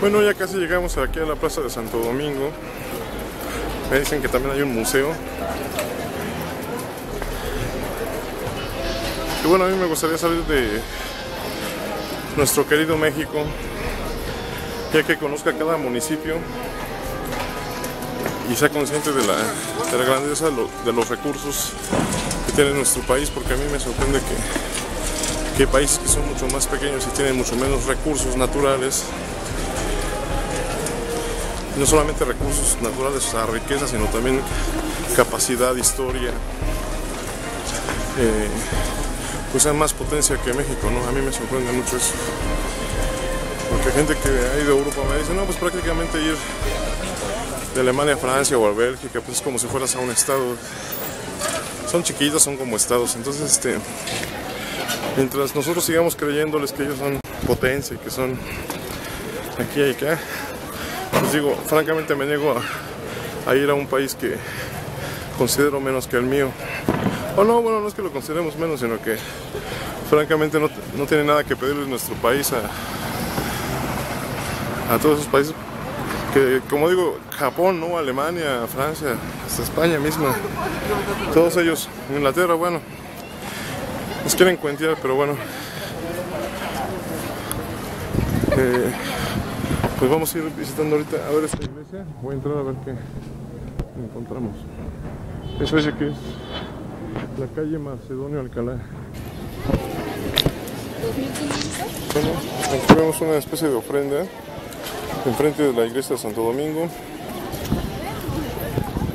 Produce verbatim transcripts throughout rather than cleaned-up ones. Bueno, ya casi llegamos aquí a la Plaza de Santo Domingo. Me dicen que también hay un museo. Y bueno, a mí me gustaría salir de nuestro querido México, ya que conozca cada municipio y sea consciente de la, de la grandeza de los recursos que tiene nuestro país, porque a mí me sorprende que, que hay países que son mucho más pequeños y tienen mucho menos recursos naturales. No solamente recursos naturales, o sea, riqueza, sino también capacidad, historia. Eh, pues hay más potencia que México, ¿no? A mí me sorprende mucho eso. Porque gente que ha ido a Europa me dice, no, pues prácticamente ir de Alemania a Francia o a Bélgica, pues es como si fueras a un estado. Son chiquitos, son como estados. Entonces, este, mientras nosotros sigamos creyéndoles que ellos son potencia y que son aquí y acá, pues digo, francamente me niego a, a ir a un país que considero menos que el mío. O no, bueno, no es que lo consideremos menos, sino que francamente no, no tiene nada que pedirle nuestro país a, a todos esos países que, como digo, Japón, ¿no? Alemania, Francia, hasta España misma, todos ellos, Inglaterra, bueno, nos quieren cuentear, pero bueno. Eh, Pues vamos a ir visitando ahorita a ver esta iglesia. Voy a entrar a ver qué encontramos. Es esa que es la calle Macedonio Alcalá. Bueno, encontramos una especie de ofrenda enfrente de la iglesia de Santo Domingo.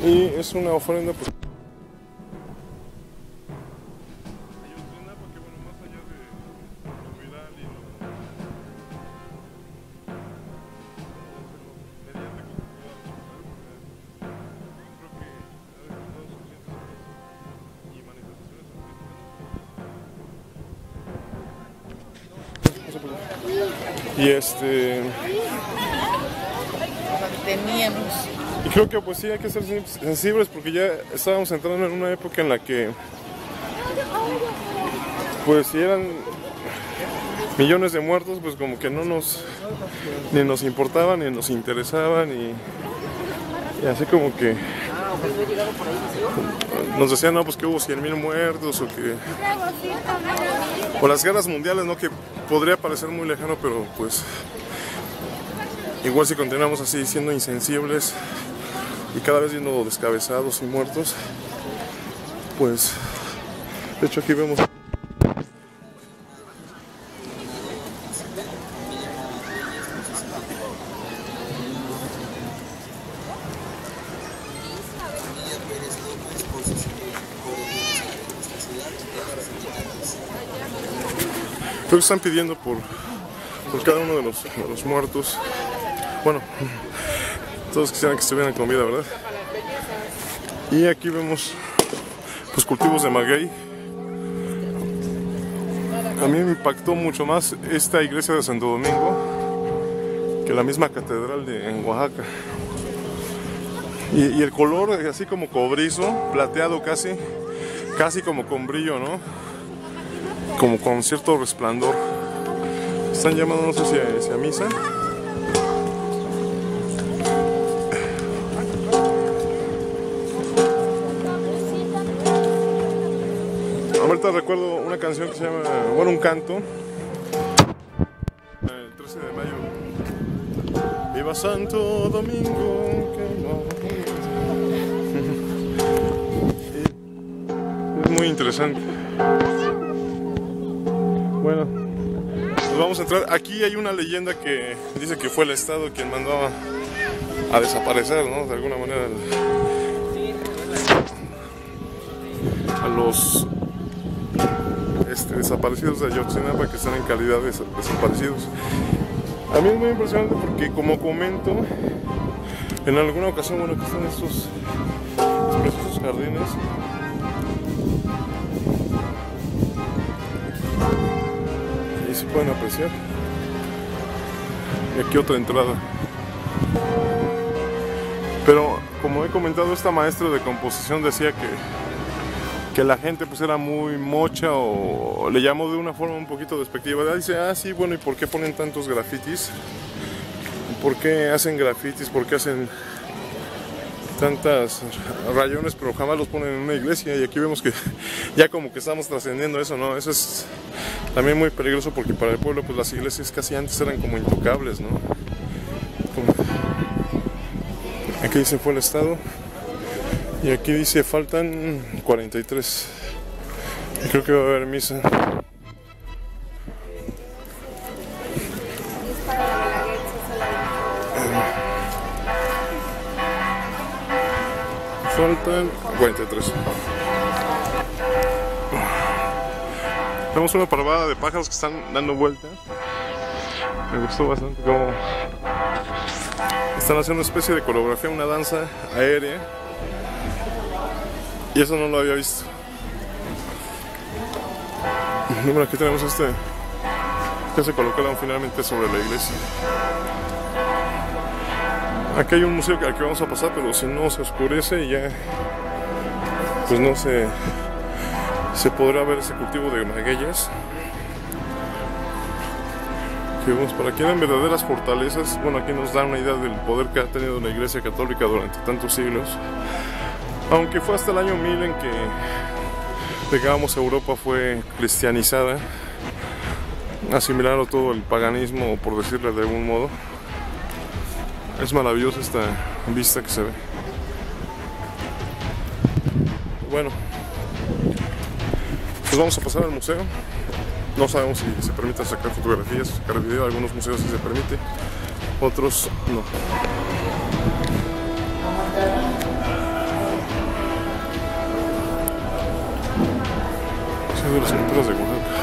Y es una ofrenda... Pues, y este teníamos y creo que pues sí hay que ser sensibles, porque ya estábamos entrando en una época en la que pues si eran millones de muertos, pues como que no nos ni nos importaban ni nos interesaban, y, y así como que nos decían, no, pues que hubo cien mil muertos o que o las guerras mundiales, no, que podría parecer muy lejano, pero pues igual si continuamos así siendo insensibles y cada vez viendo descabezados y muertos, pues de hecho aquí vemos creo que están pidiendo por, por cada uno de los, de los muertos. Bueno, todos quisieran que estuvieran con vida, ¿verdad? Y aquí vemos los cultivos de maguey. A mí me impactó mucho más esta iglesia de Santo Domingo que la misma catedral de, en Oaxaca. Y, y el color así como cobrizo, plateado casi, casi como con brillo, ¿no? Como con cierto resplandor. Están llamándonos hacia, hacia misa. Ahorita recuerdo una canción que se llama, bueno, un canto, el trece de mayo. Viva Santo Domingo, que es muy interesante. Bueno, pues vamos a entrar. Aquí hay una leyenda que dice que fue el Estado quien mandó a, a desaparecer, ¿no? De alguna manera, a los este, desaparecidos de Ayotzinapa, que están en calidad de desaparecidos. A mí es muy impresionante porque, como comento, en alguna ocasión, bueno, que están estos preciosos jardines. Si pueden apreciar. Y aquí otra entrada. Pero como he comentado, esta maestra de composición decía que que la gente pues era muy mocha, o le llamó de una forma un poquito despectiva. Dice, ah sí, bueno, ¿y por qué ponen tantos grafitis? por qué hacen grafitis, por qué hacen tantas rayones, pero jamás los ponen en una iglesia. Y aquí vemos que ya como que estamos trascendiendo eso, ¿no? Eso es también muy peligroso, porque para el pueblo pues las iglesias casi antes eran como intocables, ¿no? Como... Aquí se fue el estado. Y aquí dice, faltan cuarenta y tres. Creo que va a haber misa. Faltan cuarenta y tres. Tenemos una parvada de pájaros que están dando vueltas. Me gustó bastante cómo están haciendo una especie de coreografía, una danza aérea. Y eso no lo había visto. Bueno, aquí tenemos este que se colocaron finalmente sobre la iglesia. Aquí hay un museo al que vamos a pasar, pero si no se oscurece, ya pues no se, se podrá ver ese cultivo de magueyas que vemos por aquí. Eran verdaderas fortalezas. Bueno, aquí nos da una idea del poder que ha tenido la iglesia católica durante tantos siglos. Aunque fue hasta el año mil en que, digamos, Europa fue cristianizada, asimilaron todo el paganismo, por decirlo de algún modo. Es maravillosa esta vista que se ve. Bueno, pues vamos a pasar al museo. No sabemos si se permite sacar fotografías, sacar video. Algunos museos sí se permite, otros no. De las culturas de Oaxaca.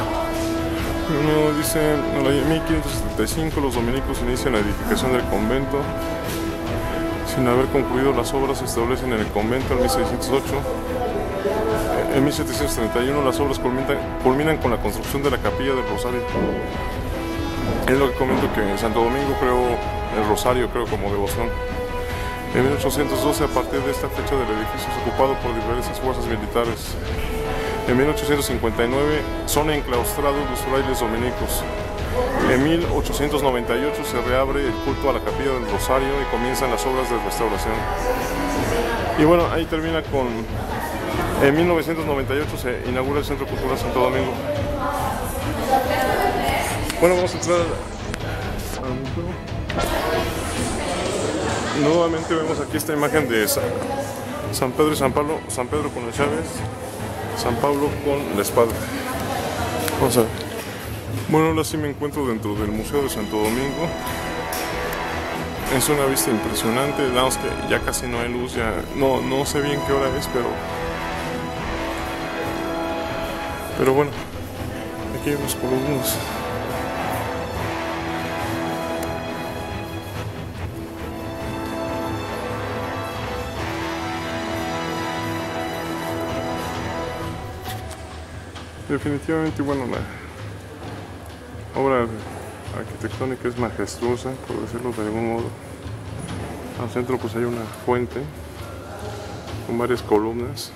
Uno dice, en el año mil quinientos setenta y cinco los dominicos inician la edificación del convento. Sin haber concluido las obras se establecen en el convento en mil seiscientos ocho. En mil setecientos treinta y uno las obras culminan, culminan con la construcción de la capilla del Rosario. Es lo que comento, que en Santo Domingo creó el Rosario, creo, como devoción. En mil ochocientos doce, a partir de esta fecha, del edificio es ocupado por diversas fuerzas militares. En mil ochocientos cincuenta y nueve son enclaustrados los frailes dominicos. En mil ochocientos noventa y ocho se reabre el culto a la capilla del Rosario y comienzan las obras de restauración. Y bueno, ahí termina con... En mil novecientos noventa y ocho se inaugura el Centro Cultural Santo Domingo. Bueno, vamos a entrar al... Nuevamente vemos aquí esta imagen de esa. San Pedro y San Pablo, San Pedro con el Chávez, San Pablo con la espada. Vamos a ver. Bueno, ahora sí me encuentro dentro del Museo de Santo Domingo. Es una vista impresionante. Nada más que ya casi no hay luz, ya no, no sé bien qué hora es, pero pero bueno, aquí hay unas columnas. Definitivamente, bueno, la obra arquitectónica es majestuosa, por decirlo de algún modo. Al centro pues hay una fuente con varias columnas.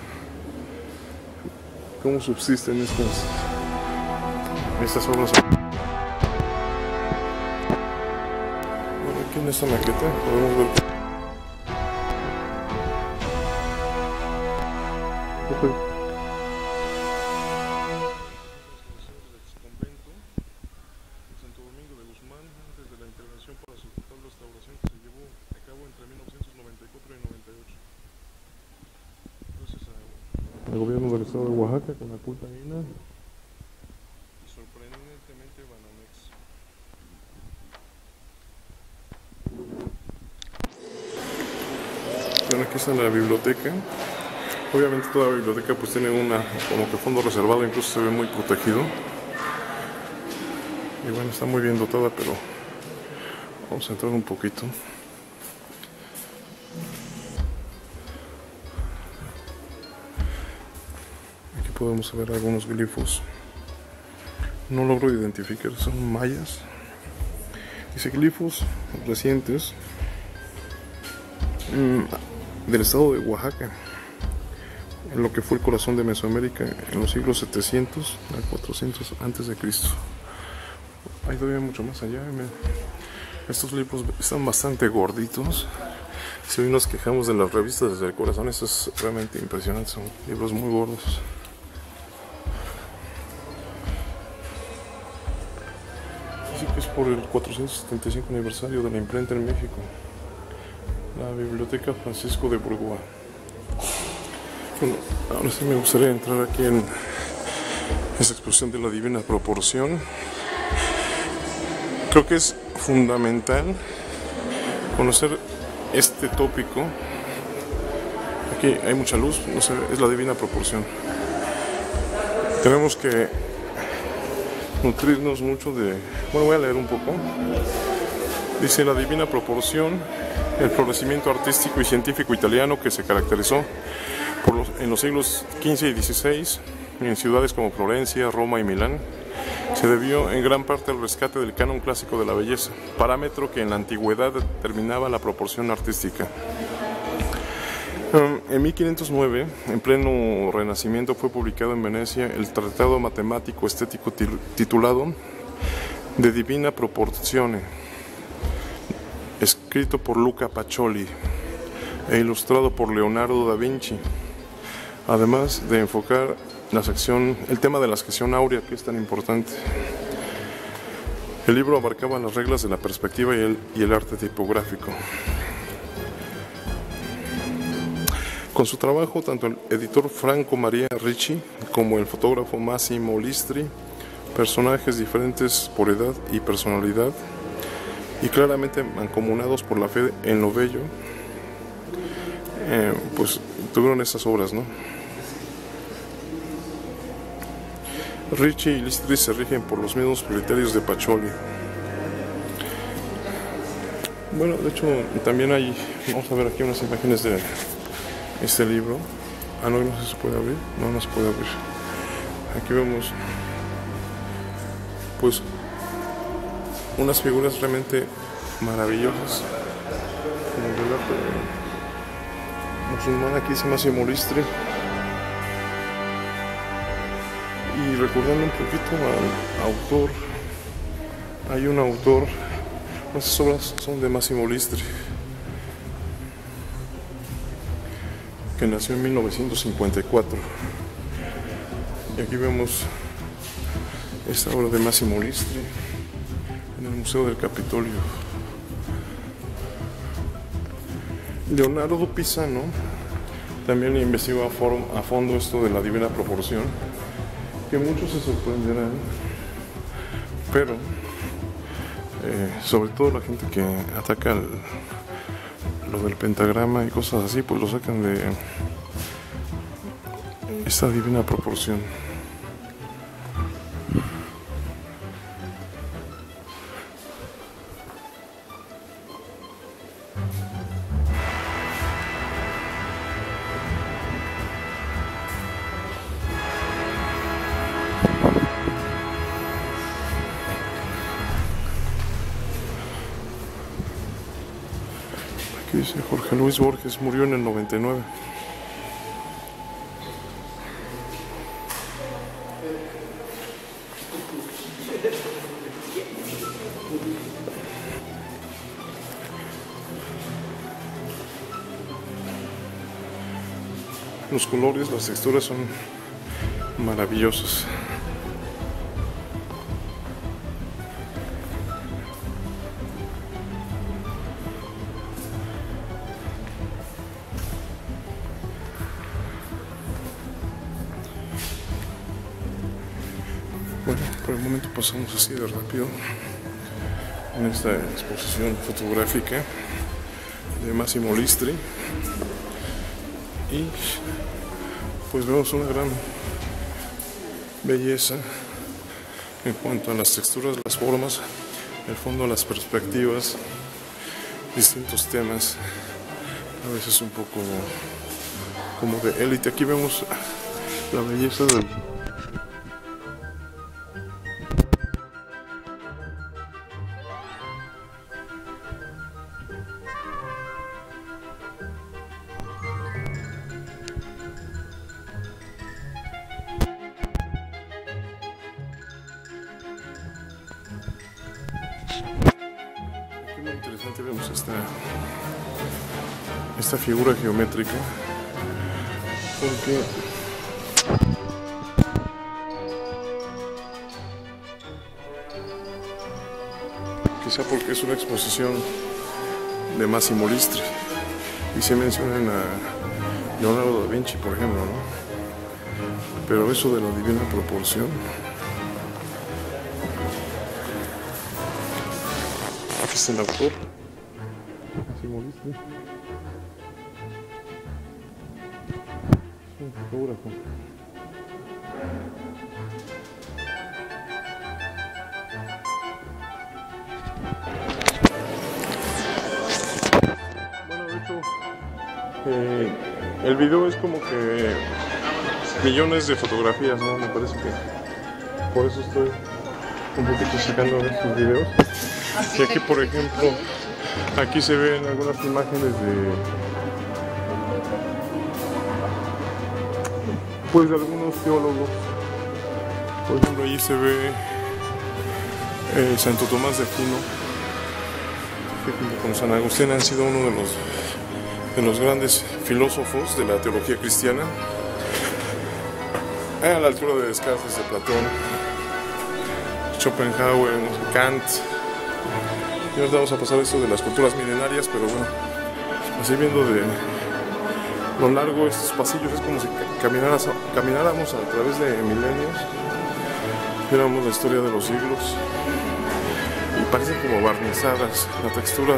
¿Cómo subsisten estas, estas obras? Bueno, aquí en esta maqueta podemos ver. Okay. Con la culta Jaina y sorprendentemente Banamex. Bueno, aquí está la biblioteca. Obviamente toda la biblioteca pues tiene una como que fondo reservado, incluso se ve muy protegido. Y bueno, está muy bien dotada, pero vamos a entrar un poquito. Podemos ver algunos glifos. No logro identificar, son mayas. Dice glifos recientes mmm, del estado de Oaxaca, en lo que fue el corazón de Mesoamérica en los siglos setecientos al cuatrocientos antes de Cristo. Hay todavía mucho más allá. Estos libros están bastante gorditos. Si hoy nos quejamos de las revistas desde el corazón, esto es realmente impresionante, son libros muy gordos. Así que es por el cuatrocientos setenta y cinco aniversario de la imprenta en México. La Biblioteca Francisco de Burgoa. Bueno, ahora sí me gustaría entrar aquí en esa expresión de la divina proporción. Creo que es fundamental conocer este tópico. Aquí hay mucha luz, no sé, es la divina proporción. Tenemos que nutrirnos mucho de... Bueno, voy a leer un poco. Dice: la divina proporción, el florecimiento artístico y científico italiano que se caracterizó por los, en los siglos quince y dieciséis en ciudades como Florencia, Roma y Milán, se debió en gran parte al rescate del canon clásico de la belleza, parámetro que en la antigüedad determinaba la proporción artística. En mil quinientos nueve, en pleno Renacimiento, fue publicado en Venecia el tratado matemático estético titulado De Divina Proportione, escrito por Luca Pacioli e ilustrado por Leonardo da Vinci, además de enfocar la sección, el tema de la sección áurea, que es tan importante. El libro abarcaba las reglas de la perspectiva y el, y el arte tipográfico. Con su trabajo, tanto el editor Franco María Ricci como el fotógrafo Massimo Listri, personajes diferentes por edad y personalidad, y claramente mancomunados por la fe en lo bello, eh, pues tuvieron estas obras, ¿no? Ricci y Listri se rigen por los mismos criterios de Pacioli. Bueno, de hecho, también hay... Vamos a ver aquí unas imágenes de este libro. Ah, no, no se puede abrir. No, no se puede abrir. Aquí vemos, pues, unas figuras realmente maravillosas. Musulmán, aquí se me hace Listri. Y recordando un poquito al autor, hay un autor, estas obras son de Massimo Listri, que nació en mil novecientos cincuenta y cuatro. Y aquí vemos esta obra de Massimo Listri en el Museo del Capitolio. Leonardo Pisano también investigó a fondo esto de la divina proporción, que muchos se sorprenderán, pero eh, sobre todo la gente que ataca el, lo del pentagrama y cosas así, pues lo sacan de esta divina proporción. Dice Jorge Luis Borges, murió en el noventa y nueve. Los colores, las texturas son maravillosos. Pasamos así de rápido en esta exposición fotográfica de Massimo Listri y pues vemos una gran belleza en cuanto a las texturas, las formas, el fondo, las perspectivas, distintos temas, a veces un poco como de élite. Aquí vemos la belleza del muy interesante. Vemos esta, esta figura geométrica porque quizá porque es una exposición de Massimo Listri y se mencionan a Leonardo da Vinci, por ejemplo, ¿no? Pero eso de la divina proporción, aquí está el autor, Massimo Listri, es un fotógrafo. Eh, el video es como que millones de fotografías, ¿no? Me parece que por eso estoy un poquito sacando estos videos. Y aquí, por ejemplo, aquí se ven algunas imágenes de, pues, de algunos teólogos. Por ejemplo, allí se ve eh, Santo Tomás de Aquino, que junto con San Agustín han sido uno de los de los grandes filósofos de la teología cristiana, a la altura de Descartes, de Platón, Schopenhauer, Kant. Y ahora vamos a pasar esto de las culturas milenarias, pero bueno, así viendo de lo largo estos pasillos, es como si camináramos a través de milenios, viéramos la historia de los siglos, y parecen como barnizadas, la textura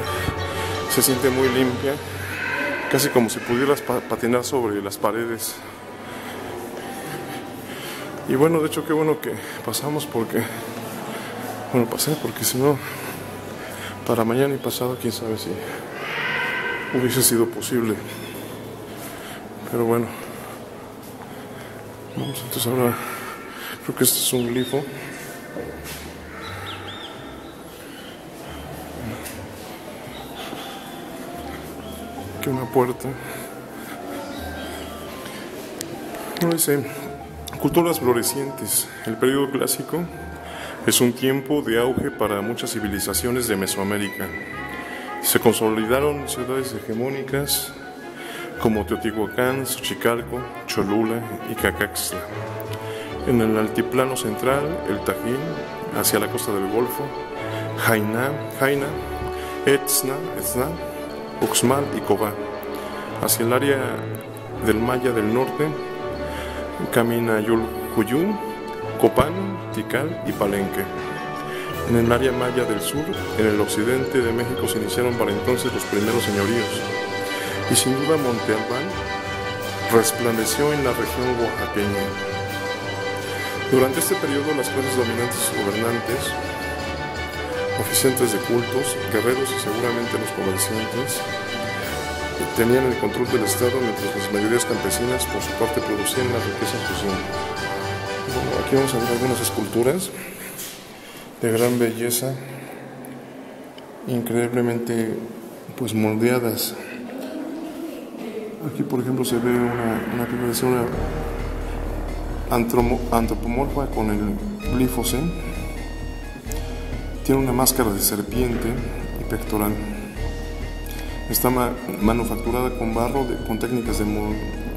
se siente muy limpia, casi como si pudieras patinar sobre las paredes. Y bueno, de hecho, qué bueno que pasamos porque... Bueno, pasé porque si no, para mañana y pasado, quién sabe si hubiese sido posible. Pero bueno, vamos entonces ahora... Creo que este es un glifo. Una puerta. No dice culturas florecientes. El periodo clásico es un tiempo de auge para muchas civilizaciones de Mesoamérica. Se consolidaron ciudades hegemónicas como Teotihuacán, Xochicalco, Cholula y Cacaxtla. En el altiplano central, el Tajín, hacia la costa del Golfo, Jaina, Jaina, Etzna, Etzna, Uxmal y Cobá. Hacia el área del Maya del norte, camina Yulcuyú, Copán, Tikal y Palenque. En el área maya del sur, en el occidente de México, se iniciaron para entonces los primeros señoríos. Y sin duda Monte Albán resplandeció en la región oaxaqueña. Durante este periodo, las clases dominantes y gobernantes, oficiantes de cultos, guerreros y seguramente los comerciantes tenían el control del Estado, mientras las mayorías campesinas por su parte producían la riqueza social. Bueno, aquí vamos a ver algunas esculturas de gran belleza, increíblemente pues moldeadas. Aquí por ejemplo se ve una figura una antropomorfa con el glifose. Tiene una máscara de serpiente y pectoral. Está ma manufacturada con barro, de, con técnicas de mo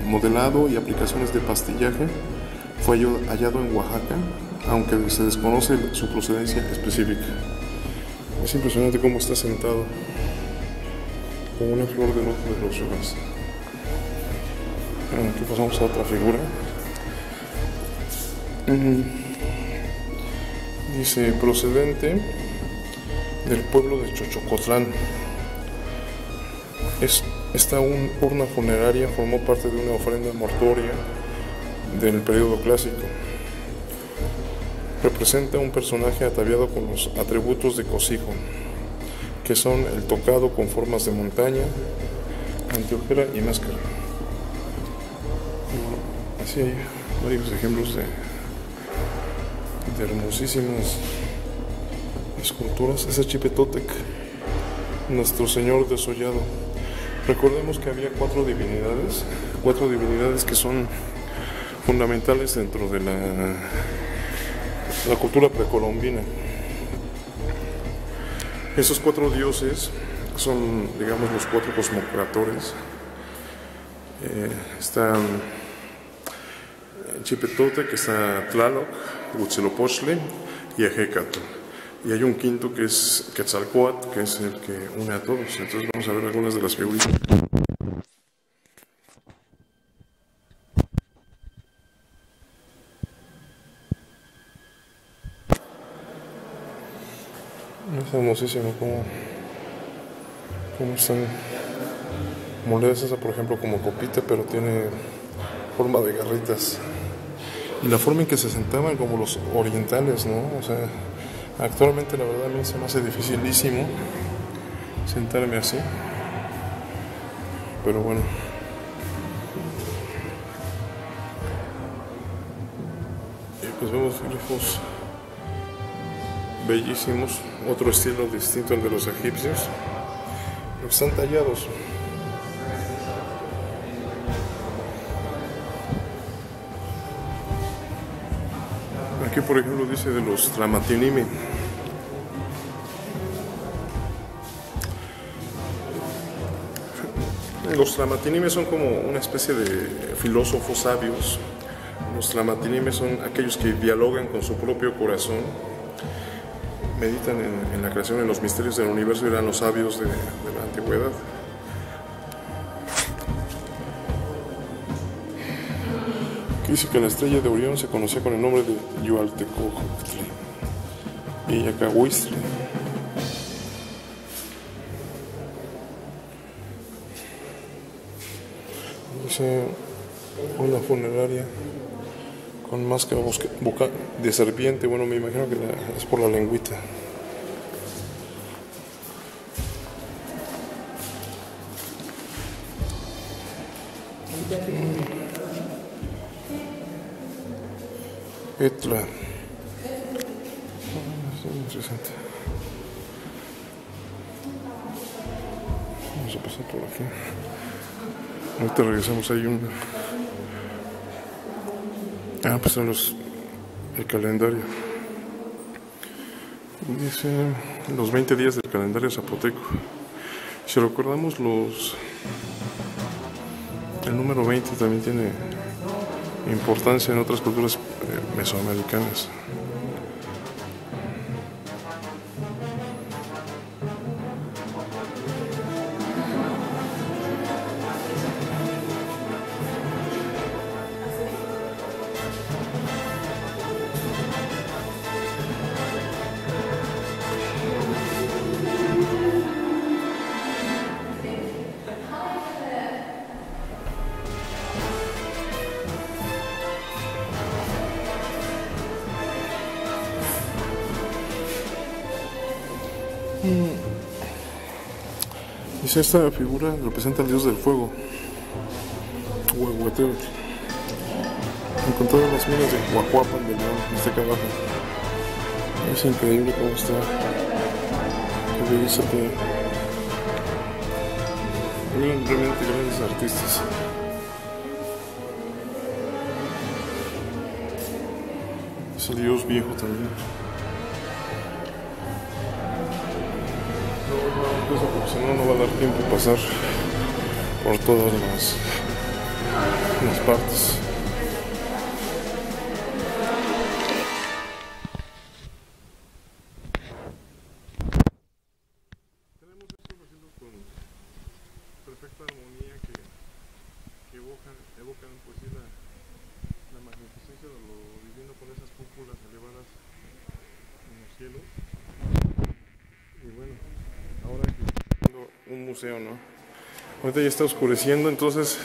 modelado y aplicaciones de pastillaje. Fue hallado en Oaxaca, aunque se desconoce su procedencia específica. Es impresionante cómo está sentado, con una flor de loto de los ojos. Bueno, aquí pasamos a otra figura. Mm. Dice, procedente del pueblo de Xochocotlán. Es, esta un, urna funeraria formó parte de una ofrenda mortuoria del periodo clásico. Representa un personaje ataviado con los atributos de cosijo, que son el tocado con formas de montaña, anteojera y máscara. Bueno, así hay varios ejemplos de... de hermosísimas esculturas. Ese Chipetotec, nuestro señor desollado. Recordemos que había cuatro divinidades, cuatro divinidades que son fundamentales dentro de la, la cultura precolombina. Esos cuatro dioses son, digamos, los cuatro cosmocratores. Eh, están Chipetote, que está Tlaloc, Huitzilopochtli y Ejecatl. Y hay un quinto que es Quetzalcóatl, que es el que une a todos. Entonces vamos a ver algunas de las figuritas. Es hermosísimo como, como están moledas. Esa, por ejemplo, como copita, pero tiene forma de garritas. Y la forma en que se sentaban como los orientales, ¿no? O sea, actualmente la verdad a mí se me hace dificilísimo sentarme así, pero bueno. Y pues vemos grifos bellísimos, otro estilo distinto al de los egipcios, pero están tallados. Aquí, por ejemplo, dice de los Tramatinimi. Los Tramatinimi son como una especie de filósofos sabios. Los Tramatinimi son aquellos que dialogan con su propio corazón, meditan en, en la creación, en los misterios del universo, y eran los sabios de, de la antigüedad. Dice que la estrella de Orión se conocía con el nombre de Yualtecochtli y Yacahuistli. Dice una funeraria con máscara boca de serpiente. Bueno, me imagino que la, es por la lengüita. Etzna. Vamos a pasar por aquí. Ahorita regresamos. Hay un... Ah, pues son los... el calendario. Dice los veinte días del calendario zapoteco. Si recordamos los... el número veinte también tiene importancia en otras culturas mesoamericanas. Dice, esta figura representa al dios del fuego, Huehueteotl, encontrado en las minas de Huajuapan de León, está acá abajo. Es increíble cómo está, qué belleza tiene. Miren, realmente grandes artistas. Es el dios viejo también. Porque si no, no va a dar tiempo pasar por todas las, las partes. Tenemos estos vestidos con perfecta armonía que, que evocan, evocan pues, sí, la, la magnificencia de lo divino con esas cúpulas elevadas en los cielos. Y bueno, ahora que un museo, ¿no? Ahorita ya está oscureciendo, entonces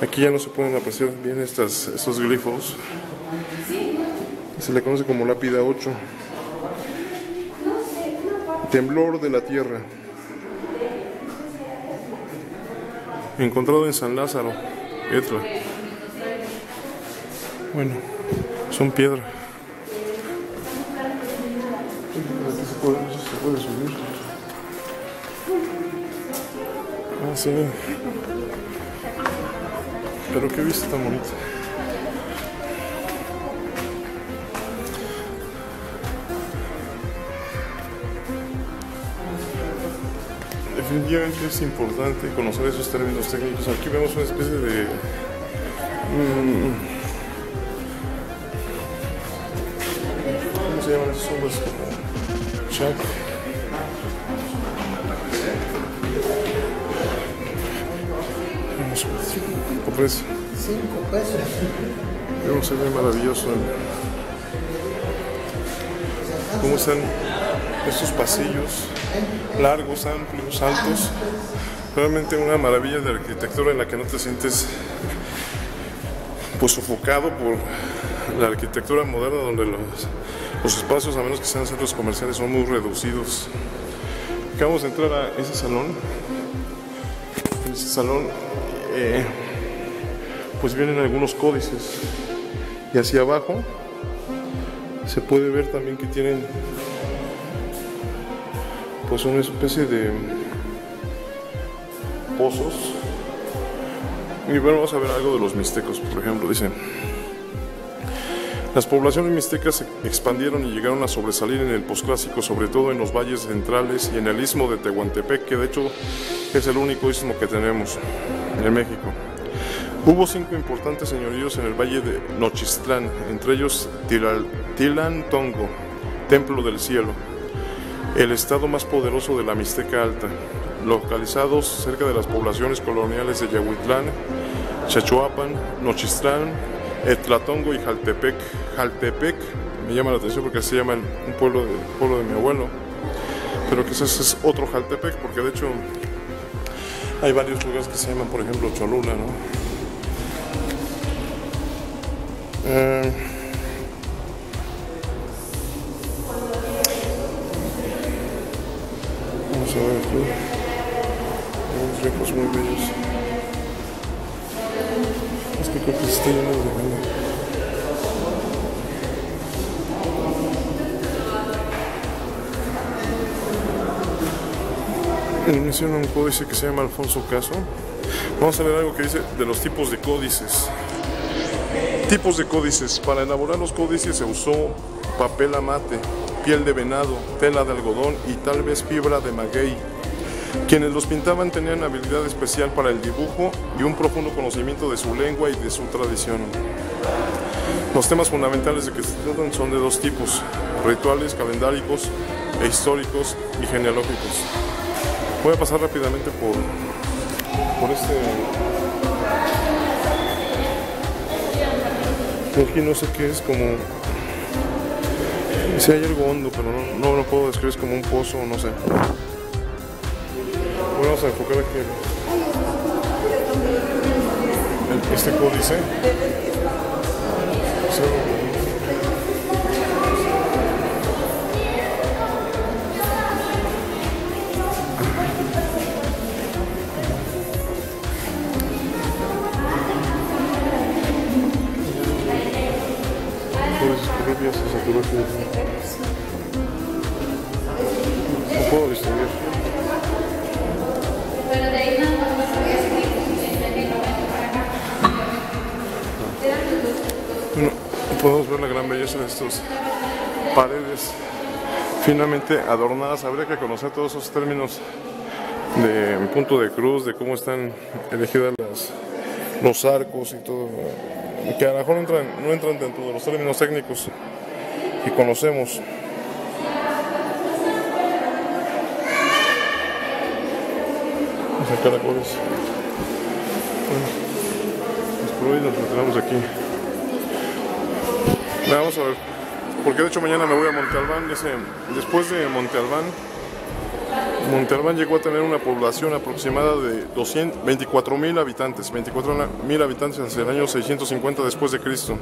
aquí ya no se pueden apreciar bien estas, estos glifos. Se le conoce como lápida ocho. Temblor de la tierra. Encontrado en San Lázaro, Etzna. Bueno, son piedra. Aquí se puede, se puede subir. Ah, sí. Pero qué vista tan bonita. definitivamente es importante conocer esos términos técnicos. Aquí vemos una especie de... ¿cómo se llaman esos hombres? Chac. Vamos a ver, cinco pesos. Cinco pesos. Vemos, se ve maravilloso. ¿Cómo están estos pasillos? Largos, amplios, altos. Realmente una maravilla de arquitectura en la que no te sientes pues sofocado por la arquitectura moderna, donde los, los espacios, a menos que sean centros comerciales, son muy reducidos. Acabamos de entrar a ese salón. En ese salón eh, pues vienen algunos códices, y hacia abajo se puede ver también que tienen pues una especie de pozos. Y bueno, vamos a ver algo de los mixtecos, por ejemplo. Dicen: las poblaciones mixtecas se expandieron y llegaron a sobresalir en el posclásico, sobre todo en los valles centrales y en el istmo de Tehuantepec, que de hecho es el único istmo que tenemos en México. Hubo cinco importantes señoríos en el valle de Nochistlán, entre ellos Tilaltongo, Templo del Cielo, el estado más poderoso de la Mixteca Alta, localizados cerca de las poblaciones coloniales de Yahuitlán, Chachuapan, Nochistlán, Etlatongo y Jaltepec. Jaltepec me llama la atención porque así llaman un pueblo de, pueblo de mi abuelo, pero quizás es otro Jaltepec, porque de hecho hay varios lugares que se llaman, por ejemplo, Cholula, ¿no? Eh... Vamos a ver aquí. Unos ricos muy bellos. Es que creo que se está lleno de gana. Menciona un códice que se llama Alfonso Caso. Vamos a leer algo que dice de los tipos de códices. Tipos de códices. Para elaborar los códices se usó papel amate, piel de venado, tela de algodón y tal vez fibra de maguey. Quienes los pintaban tenían habilidad especial para el dibujo y un profundo conocimiento de su lengua y de su tradición. Los temas fundamentales de que se tratan son de dos tipos: rituales, calendáricos e históricos y genealógicos. Voy a pasar rápidamente por, por este... Por aquí no sé qué es, como... Si sí, hay algo hondo, pero no, no lo puedo describir, es como un pozo, no sé. Bueno, vamos a enfocar aquí el, este códice. Sí. No puedo distinguir. Bueno, podemos ver la gran belleza de estas paredes finamente adornadas. Habría que conocer todos esos términos de punto de cruz, de cómo están elegidas las, los arcos y todo, que a lo mejor no entran, no entran dentro de los términos técnicos que conocemos. Vamos a sacar caracoles. Bueno, los retiramos aquí. Nah, vamos a ver, porque de hecho mañana me voy a Monte Albán. Después de Monte Albán, Monte Albán llegó a tener una población aproximada de veinticuatro mil habitantes, veinticuatro mil habitantes hacia el año seiscientos cincuenta después de Cristo.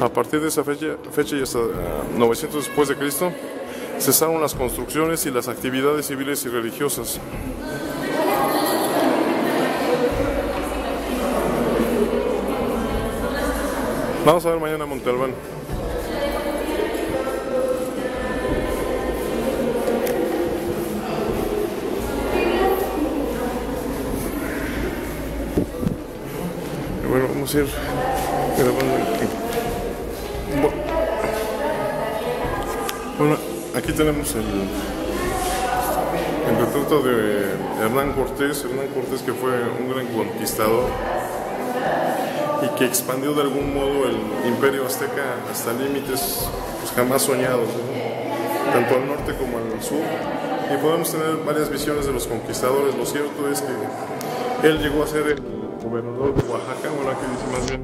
A partir de esa fecha, fecha y hasta novecientos después de Cristo, cesaron las construcciones y las actividades civiles y religiosas. Vamos a ver mañana Monte Albán. Bueno, vamos a ir grabando aquí. Bueno, aquí tenemos el, el retrato de Hernán Cortés, Hernán Cortés que fue un gran conquistador y que expandió de algún modo el imperio azteca hasta límites pues, jamás soñados, ¿no? Tanto al norte como al sur, y podemos tener varias visiones de los conquistadores. Lo cierto es que él llegó a ser el gobernador de Oaxaca, ahora que dice más bien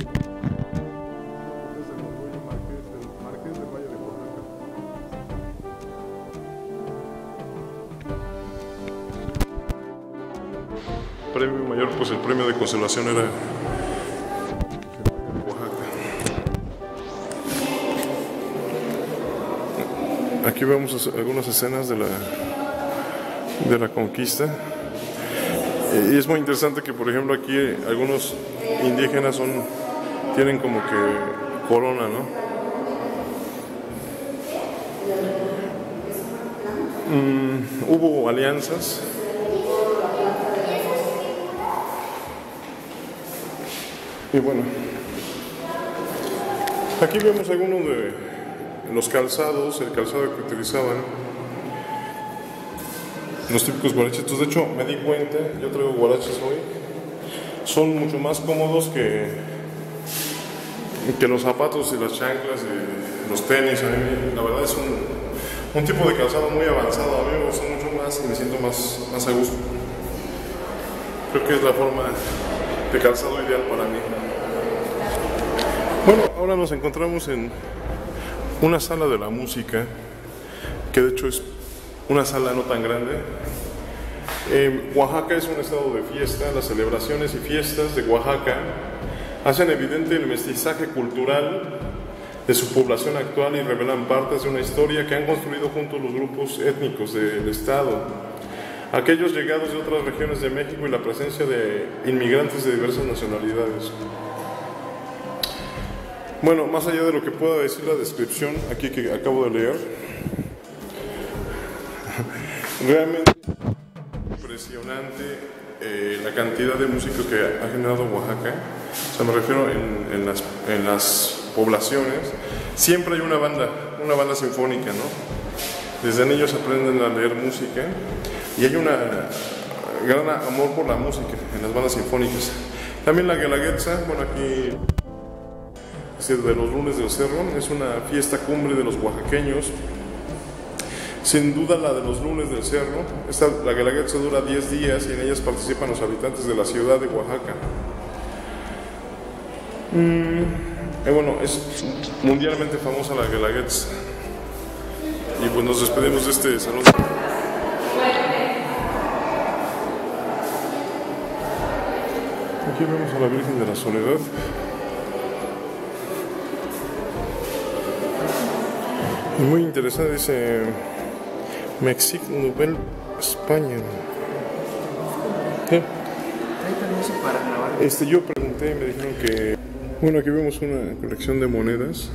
premio mayor, pues el premio de consolación era Oaxaca. Aquí vemos algunas escenas de la, de la conquista, y es muy interesante que por ejemplo aquí algunos indígenas son, tienen como que corona, ¿no? Mm, hubo alianzas. Y bueno, aquí vemos algunos de los calzados, el calzado que utilizaban, los típicos guarachitos. De hecho, me di cuenta, yo traigo guaraches hoy, son mucho más cómodos que, que los zapatos y las chanclas y los tenis. A mí, la verdad, es un, un tipo de calzado muy avanzado. A mí me gusta mucho más y me siento más, más a gusto. Creo que es la forma de calzado ideal para mí. Bueno, ahora nos encontramos en una sala de la música, que de hecho es una sala no tan grande. Eh, Oaxaca es un estado de fiesta. Las celebraciones y fiestas de Oaxaca hacen evidente el mestizaje cultural de su población actual y revelan partes de una historia que han construido juntos los grupos étnicos del estado, aquellos llegados de otras regiones de México y la presencia de inmigrantes de diversas nacionalidades. Bueno, más allá de lo que pueda decir la descripción aquí que acabo de leer, realmente impresionante eh, la cantidad de músicos que ha generado Oaxaca. O sea, me refiero en, en, las, en las poblaciones. Siempre hay una banda, una banda sinfónica, ¿no? Desde niños aprenden a leer música y hay un gran amor por la música en las bandas sinfónicas. También la guelaguetza, bueno, aquí es de los lunes del cerro, es una fiesta cumbre de los oaxaqueños. Sin duda la de los lunes del cerro. Esta, la guelaguetza dura diez días y en ellas participan los habitantes de la ciudad de Oaxaca. Mm. Eh, bueno, es mundialmente famosa la guelaguetza. Y pues nos despedimos de este salón. Aquí vemos a la Virgen de la Soledad. Y muy interesante, dice Mexic Nouvelle España. ¿Eh? Este, yo pregunté y me dijeron que... Bueno, aquí vemos una colección de monedas,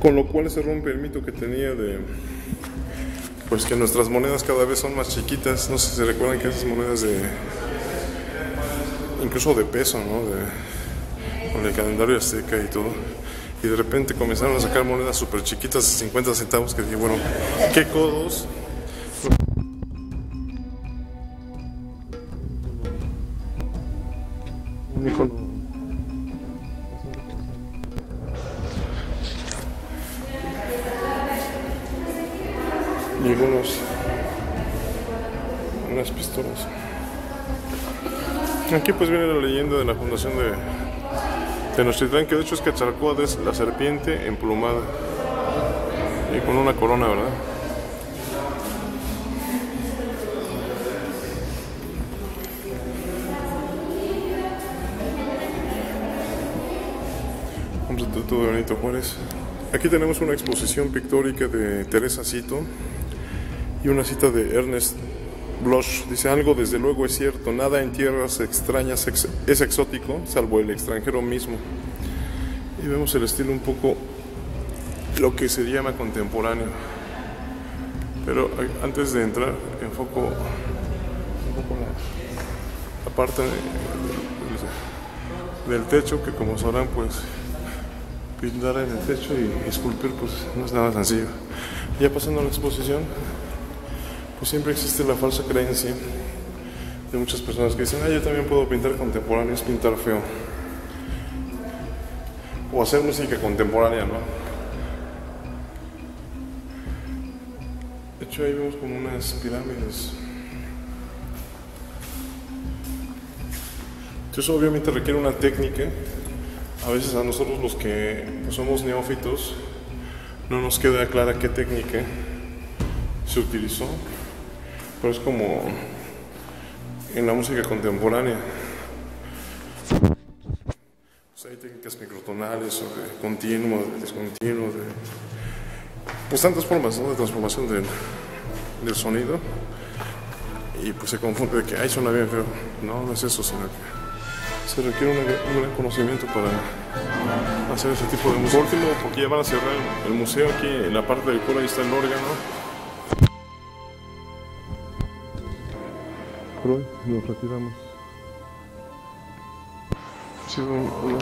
con lo cual se rompe el mito que tenía de... Pues que nuestras monedas cada vez son más chiquitas. No sé si se recuerdan que esas monedas de... incluso de peso, ¿no? De, con el calendario azteca y todo, y de repente comenzaron a sacar monedas súper chiquitas de cincuenta centavos, que dije, bueno, qué codos. Y algunos, unas pistolas. Aquí pues viene la leyenda de la fundación de Tenochtitlán, que de hecho es Quetzalcóatl, es la serpiente emplumada y con una corona, ¿verdad? Vamos a tratar de Benito Juárez. Aquí tenemos una exposición pictórica de Teresa Cito y una cita de Ernest Bloch. Dice: algo desde luego es cierto, nada en tierras extrañas ex es exótico, salvo el extranjero mismo. Y vemos el estilo un poco lo que se llama contemporáneo. Pero antes de entrar, enfoco un poco la, la parte de, del techo, que como sabrán, pues pintar en el techo y esculpir pues no es nada sencillo. Ya pasando a la exposición, pues siempre existe la falsa creencia de muchas personas que dicen, ah, yo también puedo pintar contemporáneo, es pintar feo. O hacer música contemporánea, ¿no? De hecho, ahí vemos como unas pirámides. Entonces, obviamente requiere una técnica. A veces a nosotros los que pues, somos neófitos, no nos queda clara qué técnica se utilizó. Pero es como en la música contemporánea. Pues hay técnicas microtonales, o de continuo, de descontinuo, de, pues tantas formas, ¿no?, de transformación del, del sonido. Y pues se confunde de que, ay, suena bien feo. No, no es eso, sino que se requiere una, un gran conocimiento para hacer ese tipo de música. Por último, porque ya van a cerrar el museo aquí, en la parte del coro, ahí está el órgano. Por hoy nos retiramos. Sí, no, no.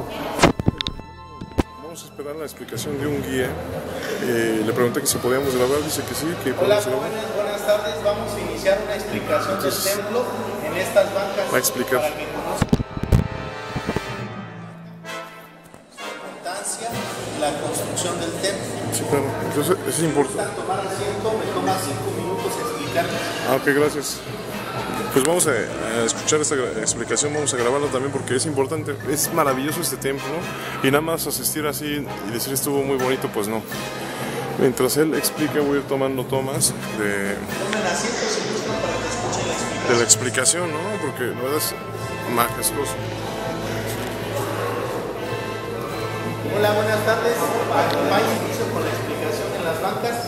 Vamos a esperar la explicación de un guía. Eh, le pregunté que si podíamos grabar, dice que sí, que podemos grabar. Hola, buenas, buenas tardes, vamos a iniciar una explicación. Entonces, del templo en estas bancas. Va a explicar. Para que conozcan la importancia de la construcción del templo. Sí, claro, entonces es importante. Para tomar asiento, me toma cinco minutos explicarlo. Ah, ok, gracias. Pues vamos a escuchar esta explicación, vamos a grabarla también porque es importante, es maravilloso este templo, ¿no? Y nada más asistir así y decir estuvo muy bonito, pues no. Mientras él explica voy a ir tomando tomas de, de la explicación, ¿no? Porque la verdad es majestuoso. Hola, buenas tardes. Acompañen inicio con la explicación en las bancas.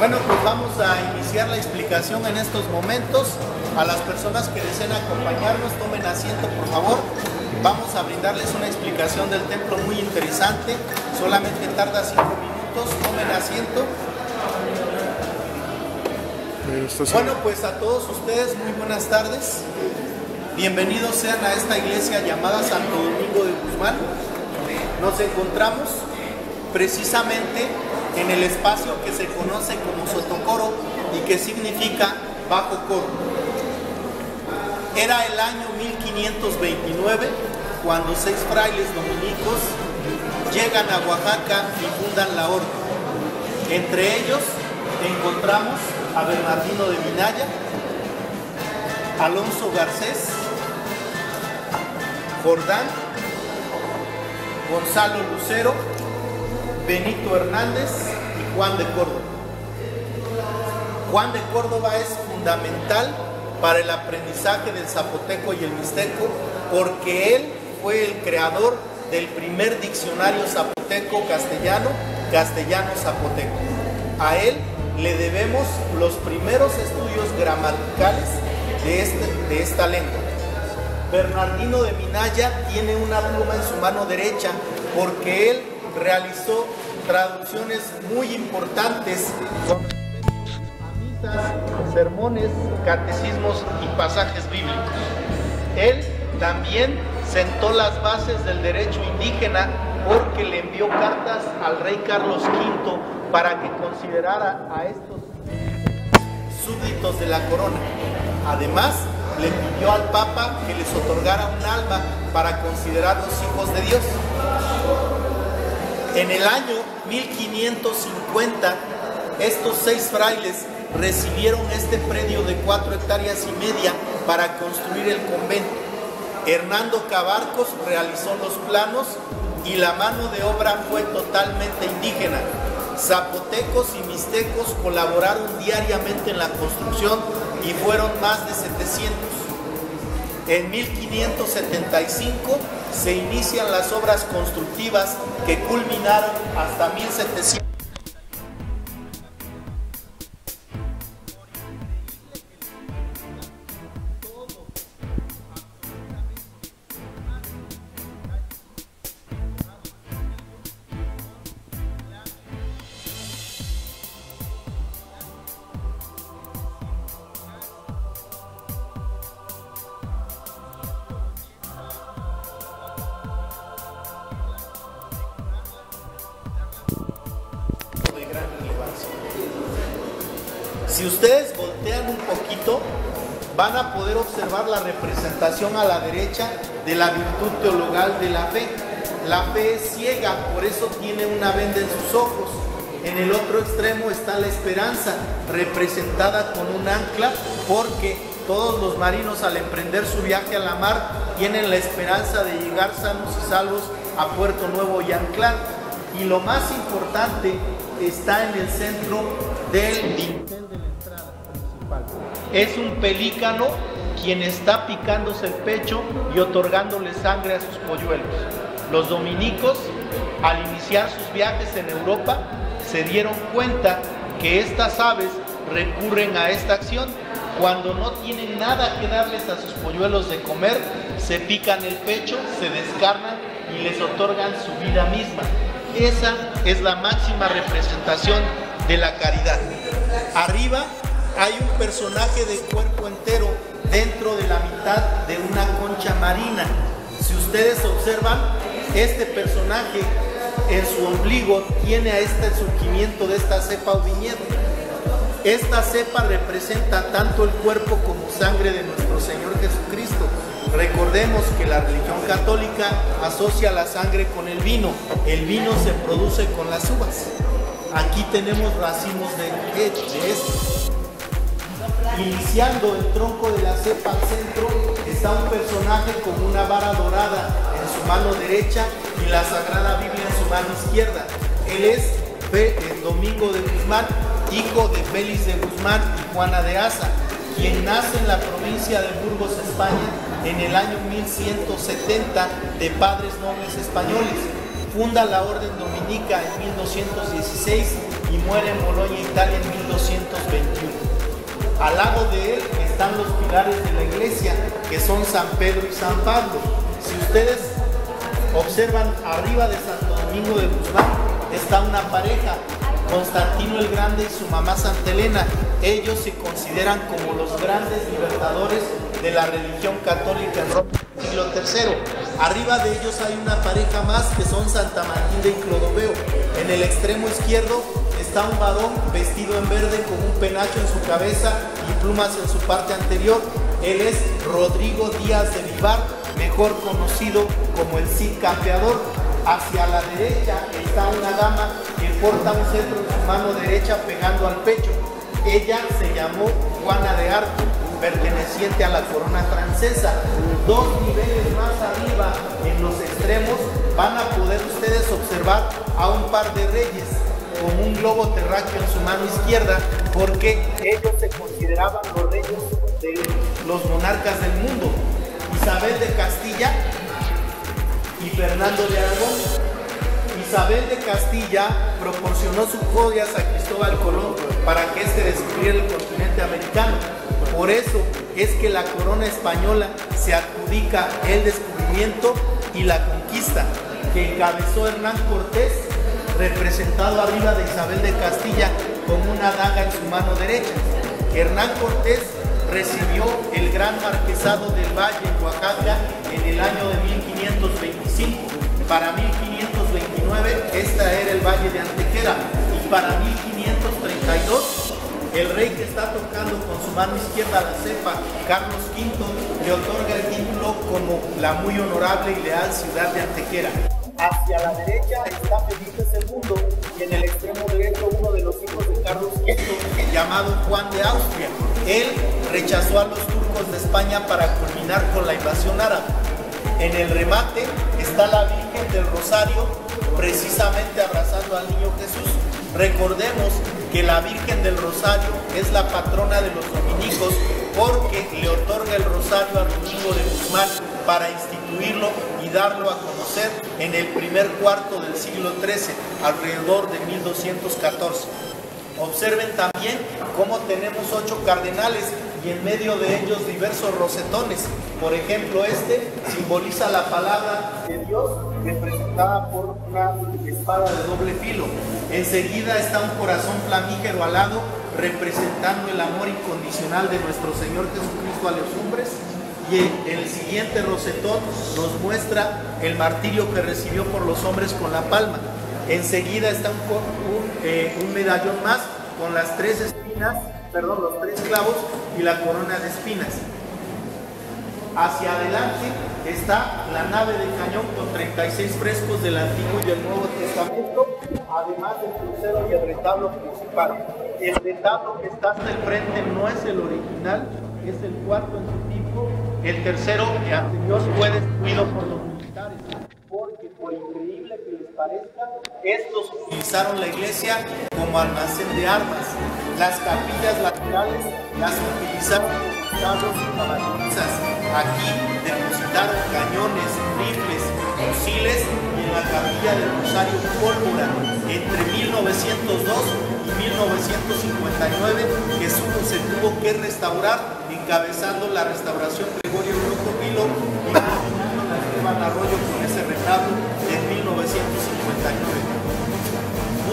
Bueno, pues vamos a iniciar la explicación en estos momentos. A las personas que deseen acompañarnos, tomen asiento, por favor. Vamos a brindarles una explicación del templo muy interesante. Solamente tarda cinco minutos, tomen asiento. Bueno, pues a todos ustedes, muy buenas tardes. Bienvenidos sean a esta iglesia llamada Santo Domingo de Guzmán. Nos encontramos precisamente en el espacio que se conoce como Sotocoro y que significa Bajo Coro. Era el año mil quinientos veintinueve cuando seis frailes dominicos llegan a Oaxaca y fundan la orden. Entre ellos encontramos a Bernardino de Minaya, Alonso Garcés, Jordán, Gonzalo Lucero, Benito Hernández y Juan de Córdoba. Juan de Córdoba es fundamental para el aprendizaje del zapoteco y el mixteco porque él fue el creador del primer diccionario zapoteco-castellano, castellano-zapoteco. A él le debemos los primeros estudios gramaticales de, este, de esta lengua. Bernardino de Minaya tiene una pluma en su mano derecha porque él realizó traducciones muy importantes con misas, sermones, catecismos y pasajes bíblicos. Él también sentó las bases del derecho indígena porque le envió cartas al rey Carlos quinto para que considerara a estos súbditos de la corona. Además, le pidió al Papa que les otorgara un alma para considerarlos hijos de Dios. En el año mil quinientos cincuenta, estos seis frailes recibieron este predio de cuatro hectáreas y media para construir el convento. Hernando Cabarcos realizó los planos y la mano de obra fue totalmente indígena. Zapotecos y mixtecos colaboraron diariamente en la construcción y fueron más de setecientos. En mil quinientos setenta y cinco se inician las obras constructivas que culminaron hasta mil setecientos. Si ustedes voltean un poquito, van a poder observar la representación a la derecha de la virtud teologal de la fe. La fe es ciega, por eso tiene una venda en sus ojos. En el otro extremo está la esperanza, representada con un ancla, porque todos los marinos al emprender su viaje a la mar tienen la esperanza de llegar sanos y salvos a Puerto Nuevo y anclar. Y lo más importante está en el centro del dintel de la entrada principal. Es un pelícano quien está picándose el pecho y otorgándole sangre a sus polluelos. Los dominicos, al iniciar sus viajes en Europa, se dieron cuenta que estas aves recurren a esta acción. Cuando no tienen nada que darles a sus polluelos de comer, se pican el pecho, se descarnan y les otorgan su vida misma. Esa es la máxima representación de la caridad. Arriba hay un personaje de cuerpo entero dentro de la mitad de una concha marina. Si ustedes observan, este personaje en su ombligo tiene a este el surgimiento de esta cepa o viñedo. Esta cepa representa tanto el cuerpo como sangre de nuestro Señor Jesucristo. Recordemos que la religión católica asocia la sangre con el vino. El vino se produce con las uvas. Aquí tenemos racimos de, de esto. Iniciando el tronco de la cepa al centro, está un personaje con una vara dorada en su mano derecha y la Sagrada Biblia en su mano izquierda. Él es Domingo de Guzmán, hijo de Félix de Guzmán y Juana de Asa, quien nace en la provincia de Burgos, España, en el año mil ciento setenta, de padres nobles españoles. Funda la Orden Dominica en mil doscientos dieciséis y muere en Bolonia, Italia, en mil doscientos veintiuno. Al lado de él están los pilares de la iglesia, que son San Pedro y San Pablo. Si ustedes observan, arriba de Santo Domingo de Guzmán está una pareja, Constantino el Grande y su mamá Santa Elena. Ellos se consideran como los grandes libertadores de la religión católica en Roma del siglo tercero. Arriba de ellos hay una pareja más, que son Santa Matilde y Clodoveo. En el extremo izquierdo está un varón vestido en verde con un penacho en su cabeza y plumas en su parte anterior. Él es Rodrigo Díaz de Vivar, mejor conocido como el Cid Campeador. Hacia la derecha está una dama que porta un cetro en su mano derecha pegando al pecho. Ella se llamó Juana de Arco, perteneciente a la corona francesa. Dos niveles más arriba, en los extremos, van a poder ustedes observar a un par de reyes con un globo terráqueo en su mano izquierda, porque ellos se consideraban los reyes de los monarcas del mundo. Isabel de Castilla y Fernando de Aragón. Isabel de Castilla proporcionó sus joyas a Cristóbal Colón para que éste descubriera el continente americano. Por eso es que la corona española se adjudica el descubrimiento y la conquista que encabezó Hernán Cortés, representado arriba de Isabel de Castilla con una daga en su mano derecha. Hernán Cortés recibió el gran marquesado del Valle en Oaxaca en el año de mil quinientos veinticinco. Para mil quinientos veintinueve esta era el Valle de Antequera, y para mil quinientos treinta y dos el rey que está tocando con su mano izquierda la cepa, Carlos quinto, le otorga el título como la muy honorable y leal ciudad de Antequera. Hacia la derecha está Felipe segundo y en el extremo derecho uno de los hijos de Carlos quinto, llamado Juan de Austria. Él rechazó a los turcos de España para culminar con la invasión árabe. En el remate está la Virgen del Rosario, precisamente abrazando al niño Jesús. Recordemos que la Virgen del Rosario es la patrona de los dominicos, porque le otorga el rosario al Domingo de Guzmán para instituirlo y darlo a conocer en el primer cuarto del siglo trece, alrededor de mil doscientos catorce. Observen también cómo tenemos ocho cardenales y en medio de ellos diversos rosetones. Por ejemplo, este simboliza la palabra de Dios representada por una espada de doble filo. Enseguida está un corazón flamígero al lado, representando el amor incondicional de nuestro Señor Jesucristo a los hombres. Y el siguiente rosetón nos muestra el martirio que recibió por los hombres con la palma. Enseguida está un, un, eh, un medallón más con las tres espinas perdón, los tres clavos y la corona de espinas. Hacia adelante está la nave del cañón con treinta y seis frescos del Antiguo y el Nuevo Testamento, además del crucero y el retablo principal. El retablo que está hasta el frente no es el original, es el cuarto en su tipo. El tercero, que anterior fue destruido por los militares, porque por increíble que les parezca, estos utilizaron la iglesia como almacén de armas. Las capillas laterales las utilizaron como carros y caballerizas. Aquí depositaron cañones, rifles, fusiles y en la capilla del Rosario pólvora. Entre mil novecientos dos y mil novecientos cincuenta y nueve Jesús se tuvo que restaurar, encabezando la restauración Gregorio Brujo Vilo y Esteban Arroyo con ese retablo en mil novecientos cincuenta y nueve.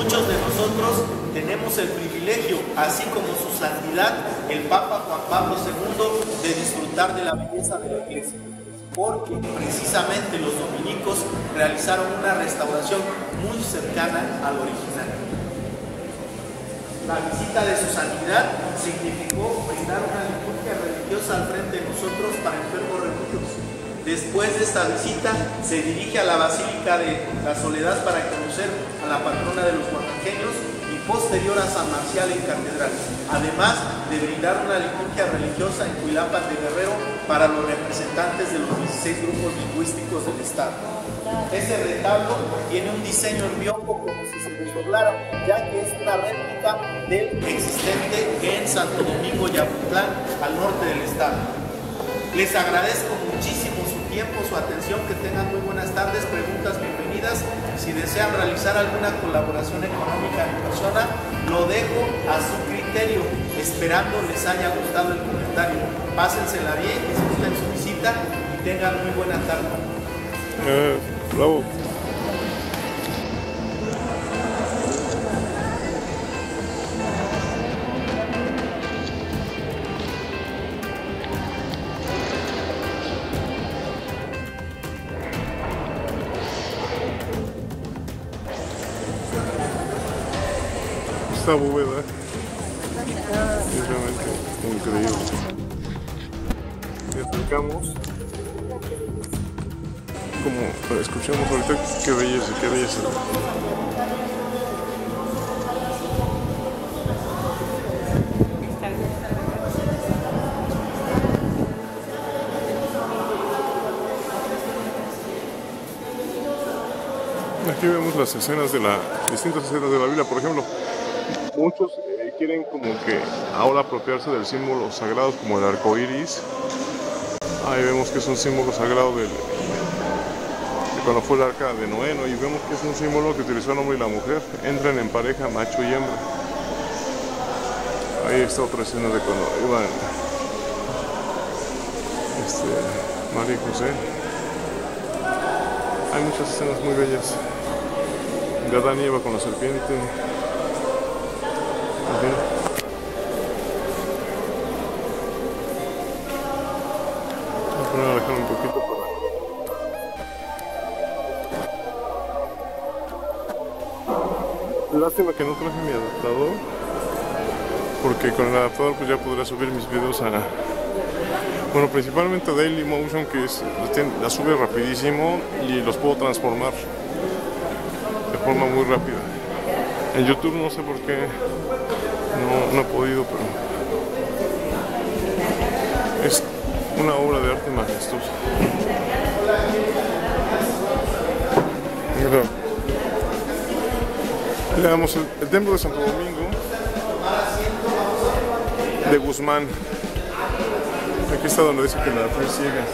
Muchos de nosotros tenemos el privilegio, así como su santidad, el Papa Juan Pablo segundo, de disfrutar de la belleza de la iglesia, porque precisamente los dominicos realizaron una restauración muy cercana al original. La visita de su santidad significó brindar una liturgia religiosa al frente de nosotros para enfermos reclusos. Después de esta visita se dirige a la Basílica de la Soledad para conocer a la patrona de los oaxaqueños y posterior a San Marcial en Catedral, además de brindar una liturgia religiosa en Cuilapan de Guerrero para los representantes de los dieciséis grupos lingüísticos del Estado. Ese retablo tiene un diseño en biombo como si se desdoblara, ya que es una réplica del existente en Santo Domingo y Abutlán, al norte del estado. Les agradezco muchísimo su tiempo, su atención, que tengan muy buenas tardes, preguntas bienvenidas. Si desean realizar alguna colaboración económica en persona, lo dejo a su criterio, esperando les haya gustado el comentario. Pásensela bien, disfruten su visita y tengan muy buena tarde. Eh, bravo. Esta bóveda es realmente increíble. Y acercamos, como escuchamos ahorita, qué belleza, qué belleza. Aquí vemos las escenas de la, distintas escenas de la Biblia, por ejemplo. Muchos eh, quieren como que ahora apropiarse del símbolo sagrado como el arco iris. Ahí vemos que es un símbolo sagrado del, de cuando fue el arca de Noé, ¿no? Y vemos que es un símbolo que utilizó el hombre y la mujer. Entran en pareja macho y hembra. Ahí está otra escena de cuando iban este, María y José. Hay muchas escenas muy bellas. De Adán y Eva con la serpiente. Voy a poner a dejar un poquito para... Lástima que no traje mi adaptador, porque con el adaptador pues ya podré subir mis videos a... Bueno, principalmente Daily Motion, que es, la sube rapidísimo y los puedo transformar de forma muy rápida. En YouTube no sé por qué no, no he podido, pero es una obra de arte majestuosa. Veamos el, el templo de Santo Domingo de Guzmán. Aquí está donde dice que la fe ciega.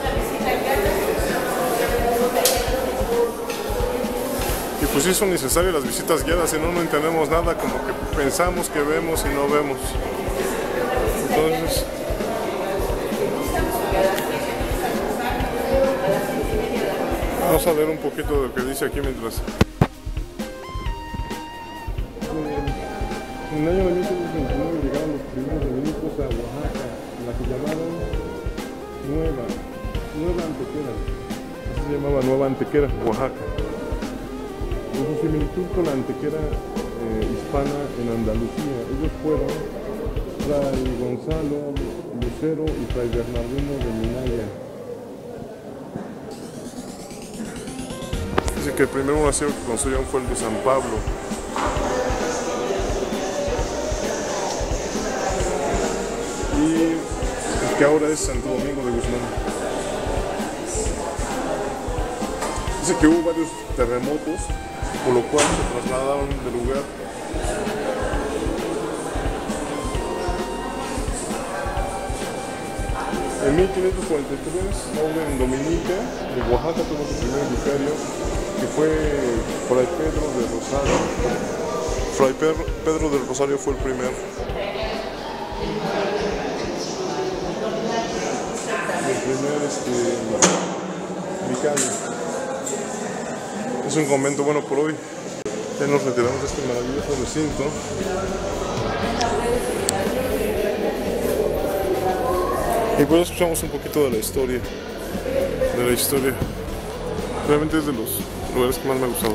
Y pues sí son necesarias las visitas guiadas, si no, no entendemos nada, como que pensamos que vemos y no vemos. Entonces... Vamos a leer un poquito de lo que dice aquí mientras... En el año de mil setecientos veintinueve llegaron los primeros dominicos a Oaxaca, la que llamaron Nueva, Nueva Antequera. Así se llamaba Nueva Antequera, Oaxaca. En su similitud con la antequera eh, hispana en Andalucía, ellos fueron fray Gonzalo Lucero y fray Bernardino de Minaya. Dice que el primer monasterio que construyeron fue el de San Pablo. Y el que ahora es Santo Domingo de Guzmán. Dice que hubo varios terremotos, por lo cual se trasladaron de lugar. En mil quinientos cuarenta y tres, la orden dominica de Oaxaca tuvo su primer vicario, que fue Fray Pedro del Rosario. Fray Pedro del Rosario fue el primero. El primer este, vicario. Es un convento bueno por hoy. Ya nos retiramos de este maravilloso recinto. Y pues escuchamos un poquito de la historia. De la historia. Realmente es de los lugares que más me ha gustado.